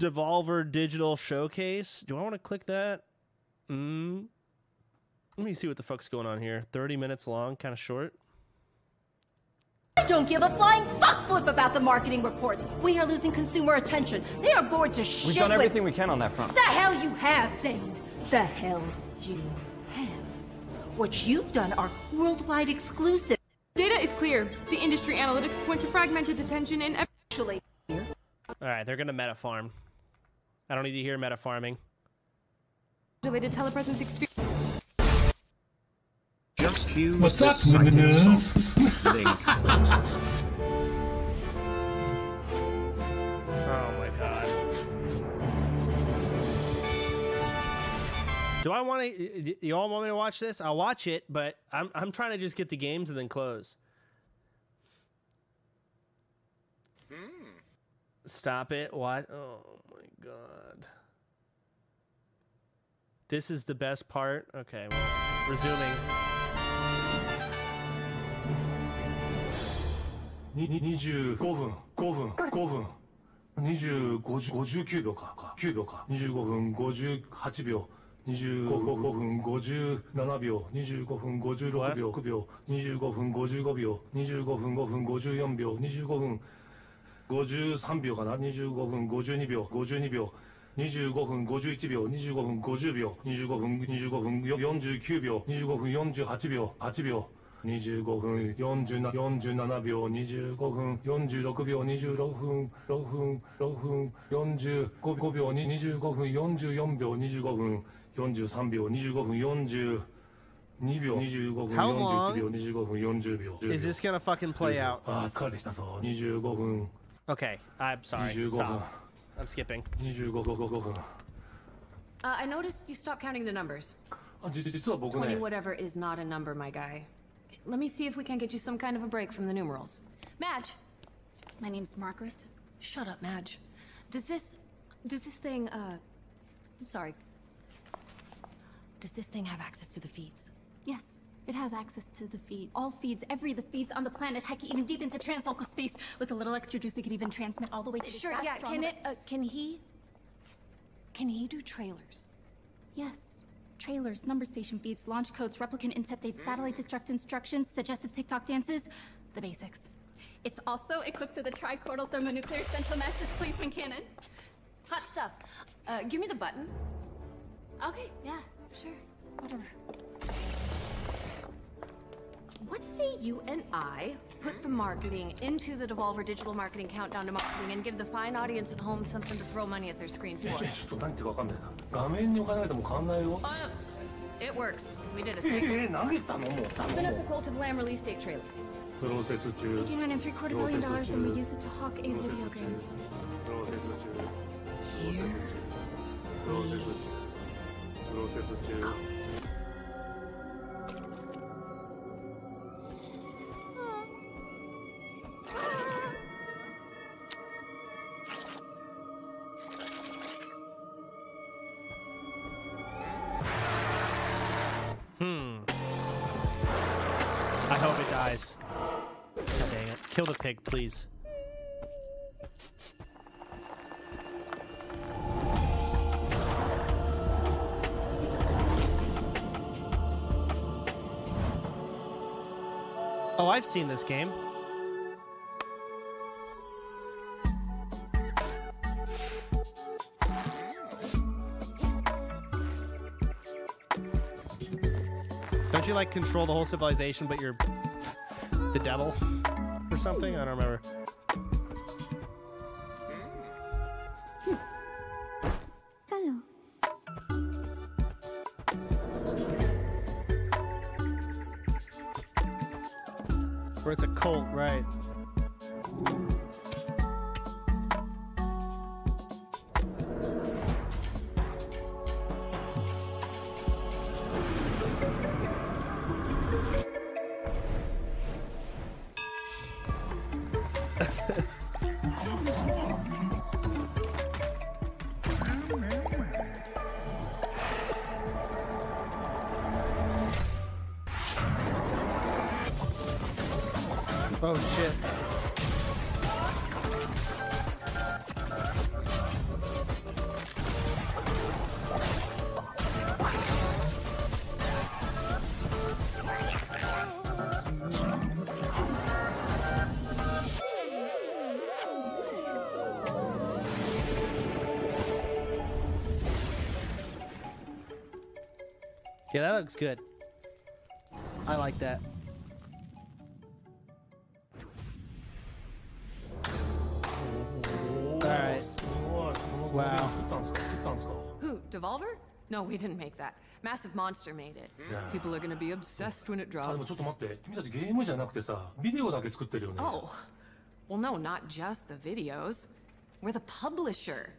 Devolver Digital Showcase. Do I want to click that? Let me see what the fuck's going on here. 30 minutes long, kind of short. I don't give a flying fuck flip about the marketing reports. We are losing consumer attention. They are bored to shit. We've done everything we can on that front. The hell you have, Zane. The hell you have. What you've done are worldwide exclusive. Data is clear. The industry analytics point to fragmented attention and actually. All right, they're gonna metafarm. I don't need to hear metafarming. Related telepresence experience. Just use. What's up, Windows? Oh my god. Do I want to? You all want me to watch this? I'll watch it, but I'm trying to just get the games and then close. Stop it. What? Oh my god. This is the best part. Okay, well, resuming. How long is this gonna fucking play out? Okay, I'm sorry. Stop. I'm skipping. I noticed you stopped counting the numbers. 20 whatever is not a number, my guy. Let me see if we can get you some kind of a break from the numerals. Madge! My name's Margaret. Shut up, Madge. Does this thing, I'm sorry. Does this thing have access to the feeds? Yes. It has access to the feed. All feeds, the feeds on the planet, heck, even deep into translocal space. With a little extra juice, we could even transmit all the way to the Can he do trailers? Yes. Trailers, number station feeds, launch codes, replicant incept dates, satellite destruct instructions, suggestive TikTok dances, the basics. It's also equipped with a trichordal thermonuclear central mass displacement cannon. Hot stuff. Give me the button. Okay, yeah, sure. Whatever. What say you and I put the marketing into the Devolver Digital Marketing Countdown to Marketing and give the fine audience at home something to throw money at their screens for? It works. We did a thing. Spin up a Cult of Lamb release date trailer. $89.75 billion and we use it to hawk a video game. Here. Go. Kill the pig, please. Oh, I've seen this game. Don't you like control the whole civilization, but you're the devil? Or something? I don't remember. Hello. Or it's a cult, right? Oh shit. Yeah, that looks good. I like that. All right. Wow. Who? Devolver? No, we didn't make that. Massive Monster made it. People are going to be obsessed when it drops. Oh. Well, no, not just the videos. We're the publisher.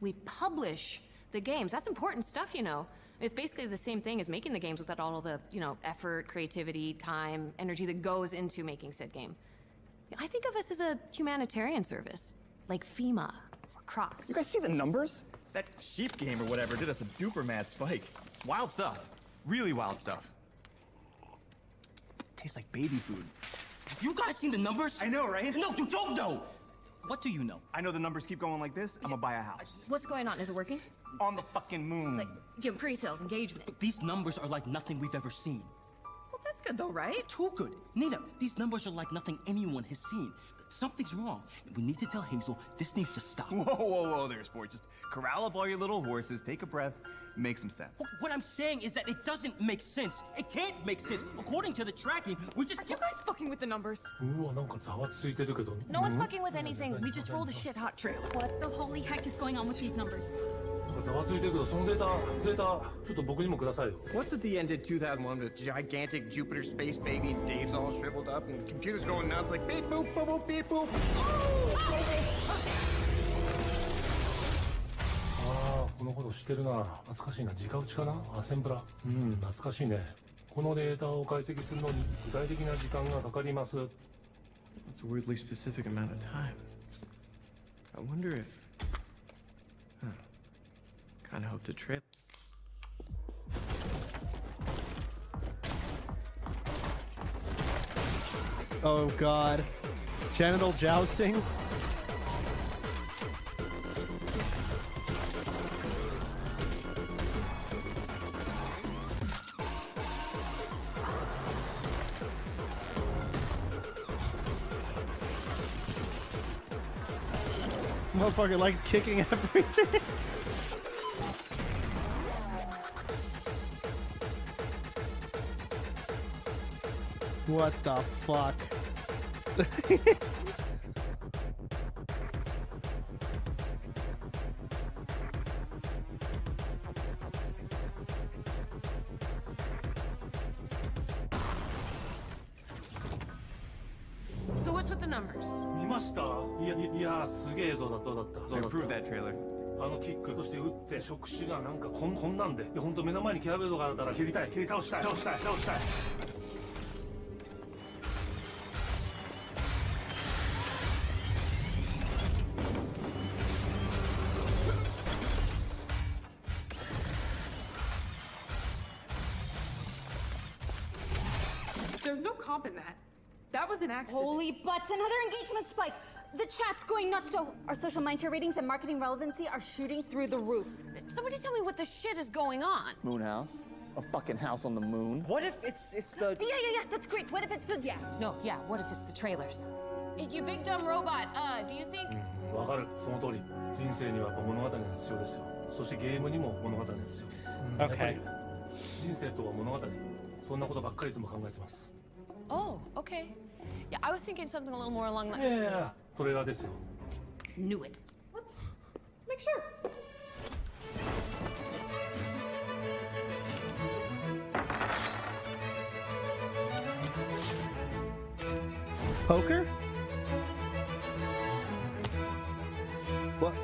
We publish the games. That's important stuff, you know. It's basically the same thing as making the games without all the, you know, effort, creativity, time, energy that goes into making said game. I think of us as a humanitarian service, like FEMA or Crocs. You guys see the numbers? That sheep game or whatever did us a duper mad spike. Wild stuff. Really wild stuff. Tastes like baby food. Have you guys seen the numbers? I know, right? No, you don't know! What do you know? I know the numbers keep going like this. I'm gonna buy a house. What's going on? Is it working? On the fucking moon. Like, your pre-sales engagement. But these numbers are like nothing we've ever seen. Well, that's good though, right? Too good. Nina, these numbers are like nothing anyone has seen. Something's wrong. We need to tell Hazel this needs to stop. Whoa, whoa, whoa there, sport. Just corral up all your little horses, take a breath, make some sense. What I'm saying is that it doesn't make sense. It can't make sense. According to the tracking, we just... Are you guys fucking with the numbers? No one's fucking with anything. We just rolled a shit hot trail. What the holy heck is going on with these numbers? What's at the end of 2001 with gigantic Jupiter space baby Dave's all shriveled up and the computer's going nuts like beep boop boop boop beep boop. That's a weirdly specific amount of time. I wonder if I hope to trip. Oh god. Genital jousting? Motherfucker likes kicking everything. What the fuck? So what's with the numbers? They approved that trailer. Accident. Holy butts, another engagement spike! The chat's going nuts, so our social mindshare ratings and marketing relevancy are shooting through the roof. Somebody tell me what the shit is going on. Moon house? A fucking house on the moon? What if it's the... Yeah, that's great. What if it's the... Yeah. No, yeah, what if it's the trailers? You big dumb robot, do you think... Okay. Oh, okay. Yeah, I was thinking something a little more along that. Yeah. Knew it. Let's make sure. Poker? What?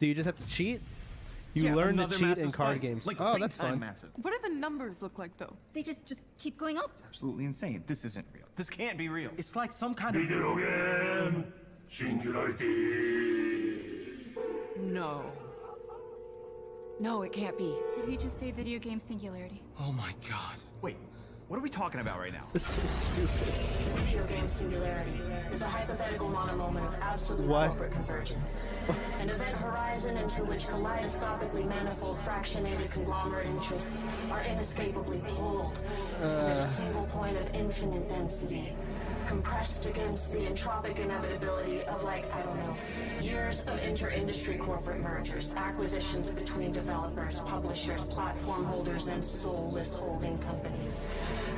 Do you just have to cheat? You learn to cheat in card games. Like, oh, that's fun. Massive. What do the numbers look like, though? They just keep going up. It's absolutely insane. This isn't real. This can't be real. It's like some kind of... Video game! Singularity! No. No, it can't be. Did he just say video game singularity? Oh my god. Wait, what are we talking about right now? This is so stupid. Video game singularity is a hypothetical monomoment of absolute corporate convergence. An event horizon into which kaleidoscopically manifold fractionated conglomerate interests are inescapably pulled at a single point of infinite density. Compressed against the entropic inevitability of, like, I don't know, years of inter-industry corporate mergers, acquisitions between developers, publishers, platform holders, and soulless holding companies.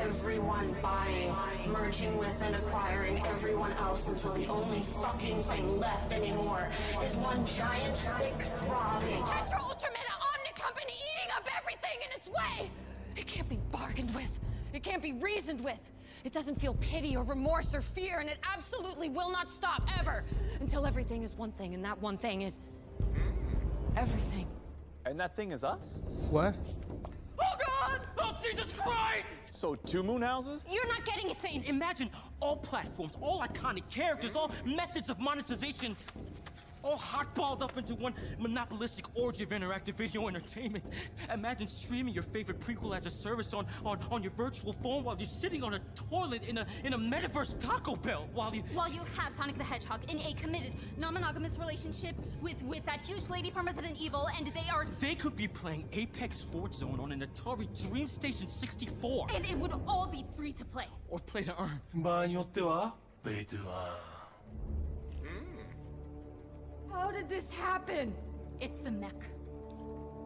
Everyone buying, merging with, and acquiring everyone else until the only fucking thing left anymore is one giant, thick throbbing. Tetra Ultramina Omni Company eating up everything in its way! It can't be bargained with. It can't be reasoned with. It doesn't feel pity or remorse or fear, and it absolutely will not stop ever until everything is one thing, and that one thing is everything. And that thing is us? What? Oh God! Oh Jesus Christ! So 2 moon houses? You're not getting it, Zane. Imagine all platforms, all iconic characters, all methods of monetization, all hotballed up into one monopolistic orgy of interactive video entertainment. Imagine streaming your favorite prequel as a service on your virtual phone while you're sitting on a toilet in a metaverse Taco Bell while you have Sonic the Hedgehog in a committed non-monogamous relationship with that huge lady from Resident Evil, and they could be playing Apex Ford Zone on an Atari DreamStation 64, and it would all be free to play or play to earn. Pay to earn. How did this happen? It's the mech.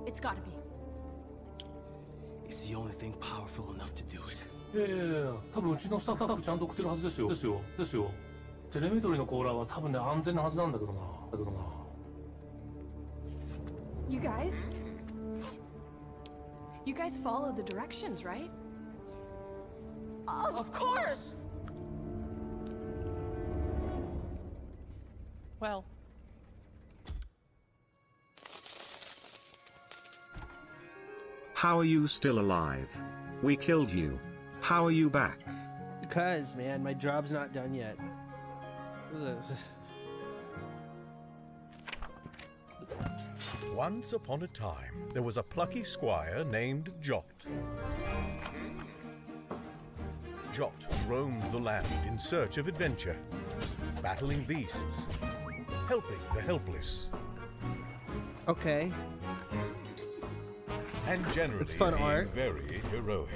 It's gotta be. It's the only thing powerful enough to do it. Yeah, probably our startup can do it. This is. Telemetry's collar is probably safe. You guys follow the directions, right? Of course. Well. How are you still alive? We killed you. How are you back? Because, man, my job's not done yet. Ugh. Once upon a time, there was a plucky squire named Jot. Jot roamed the land in search of adventure, battling beasts, helping the helpless. Okay. And generally, it's fun art. Very heroic.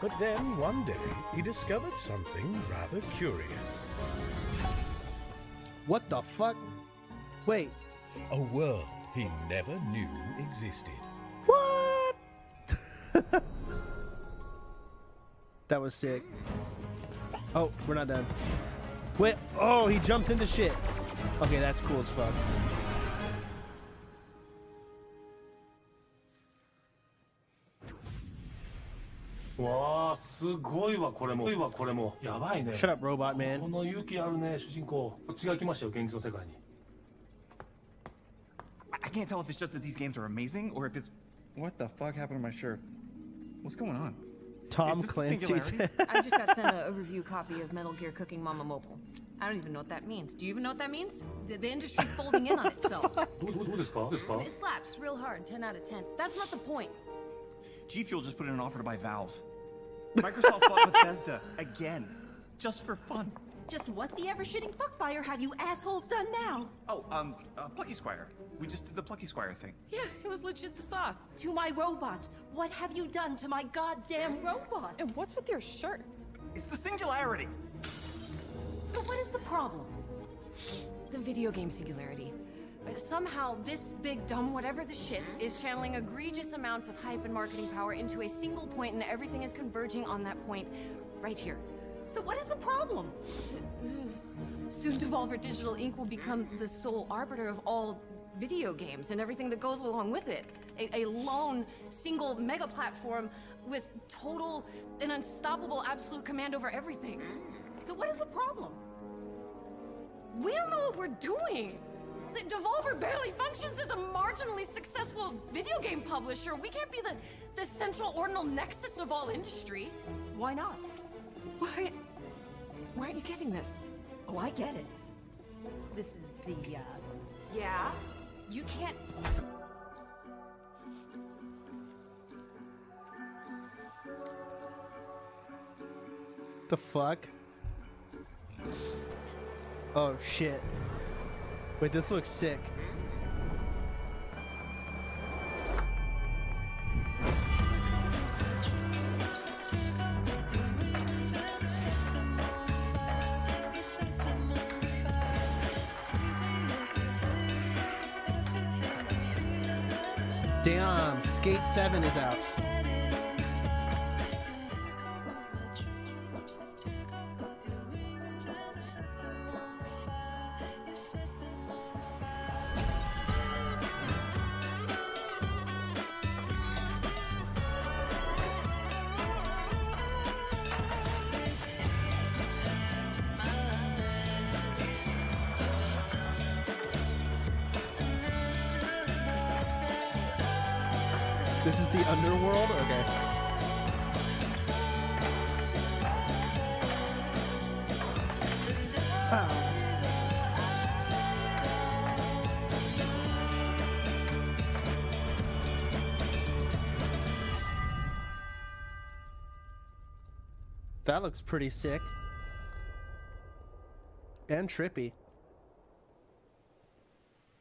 But then one day, he discovered something rather curious. What the fuck? Wait. A world he never knew existed. What? That was sick. Oh, we're not done. Wait. Oh, he jumps into shit. Okay, that's cool as fuck. Wow, shut up, robot man. I can't tell if it's just that these games are amazing or if it's... What the fuck happened to my shirt? What's going on? Tom Clancy. I just got sent a review copy of Metal Gear Cooking Mama Mobile. I don't even know what that means. Do you even know what that means? The industry's folding in on itself. It slaps real hard, 10 out of 10. That's not the point. G Fuel just put in an offer to buy Valve. Microsoft bought Bethesda again, just for fun. Just what the ever-shitting fuckfire have you assholes done now? Oh, Plucky Squire. We just did the Plucky Squire thing. Yeah, it was legit the sauce. To my robot. What have you done to my goddamn robot? And what's with your shirt? It's the singularity. So what is the problem? The video game singularity. Somehow, this big dumb whatever the shit is channeling egregious amounts of hype and marketing power into a single point, and everything is converging on that point right here. So what is the problem? Soon Devolver Digital Inc. will become the sole arbiter of all video games and everything that goes along with it. A lone, single mega platform with total and unstoppable absolute command over everything. So what is the problem? We don't know what we're doing. The Devolver barely functions as a marginally successful video game publisher. We can't be the central ordinal nexus of all industry. Why not? Why aren't you getting this? Oh, I get it. This is the, yeah? You can't... The fuck? Oh shit. Wait, this looks sick. Damn, Skate 7 is out. That looks pretty sick and trippy. I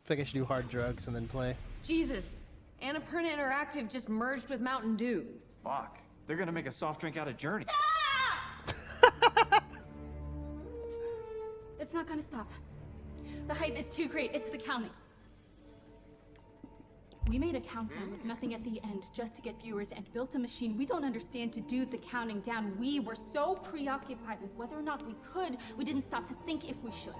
think I should do hard drugs and then play. Jesus, Anapurna Interactive just merged with Mountain Dew. Fuck, they're gonna make a soft drink out of Journey. Ah! It's not gonna stop. The hype is too great. It's the counting. We made a countdown with nothing at the end just to get viewers and built a machine we don't understand to do the counting down. We were so preoccupied with whether or not we could, we didn't stop to think if we should.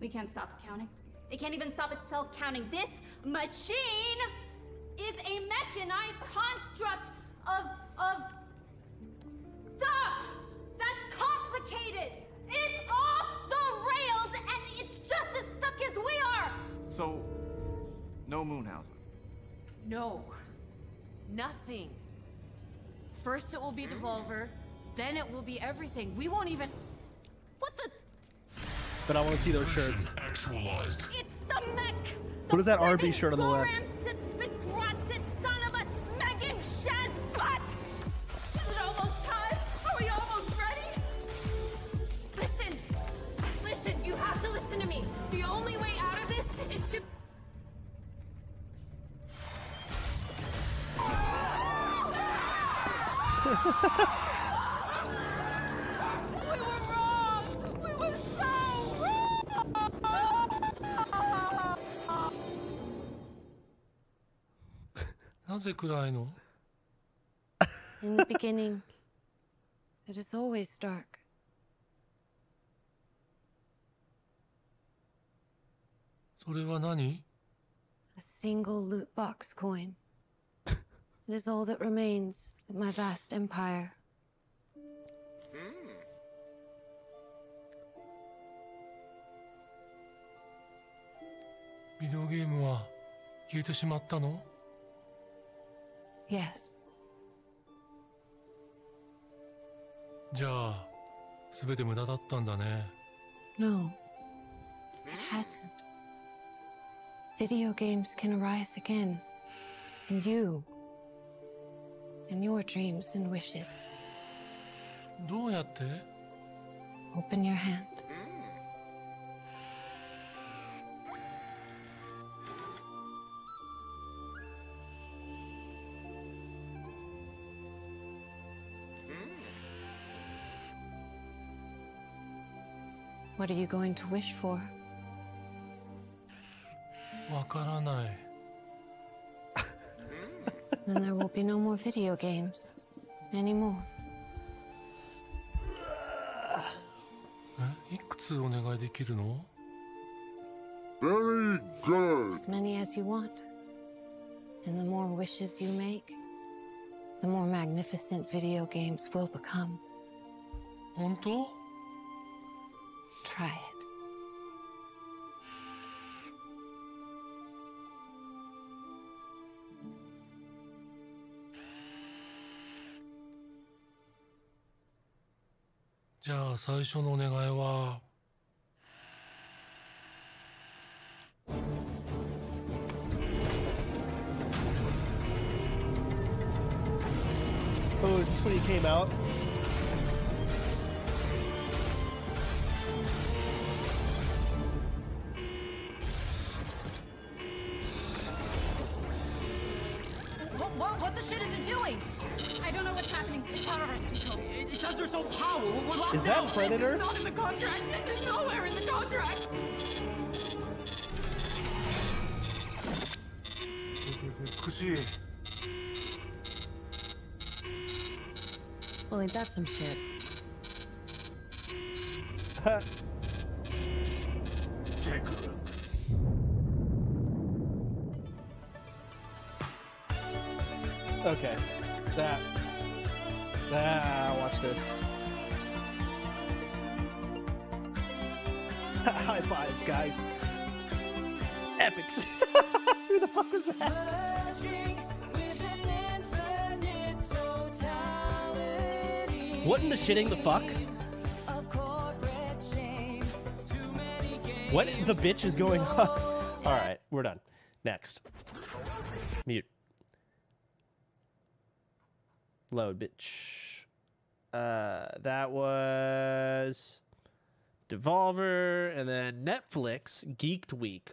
We can't stop counting. It can't even stop itself counting. This machine is a mechanized construct of stuff that's complicated. It's off the rails and it's just as stuck as we are! So, no Moonhausen? No. Nothing. First it will be Devolver, then it will be everything. We won't even... What the... But I want to see those shirts. Actualized. It's the mech! The what is that RB shirt on the left? In the beginning, it is always dark. A single loot box coin. It is all that remains of my vast empire. Video game wa kyoto shimatta no? Yes. No, it hasn't. Video games can arise again. And you. And your dreams and wishes. Open your hand. What are you going to wish for? Wakaranai. Then there will be no more video games anymore. Very good. As many as you want. And the more wishes you make, the more magnificent video games will become. Honto? Try it. was this when he came out? What the shit is it doing? I don't know what's happening. It's out of our control. It's under some power. We're locked down. Is that Predator? This is not in the contract. This is nowhere in the contract. Well, ain't that some shit? Okay, watch this. High fives, guys. Epics. Who the fuck was that? What in the shitting the fuck? What the bitch is going on? Alright, we're done. Next. Mute. Load, bitch. That was Devolver, and then Netflix Geeked Week.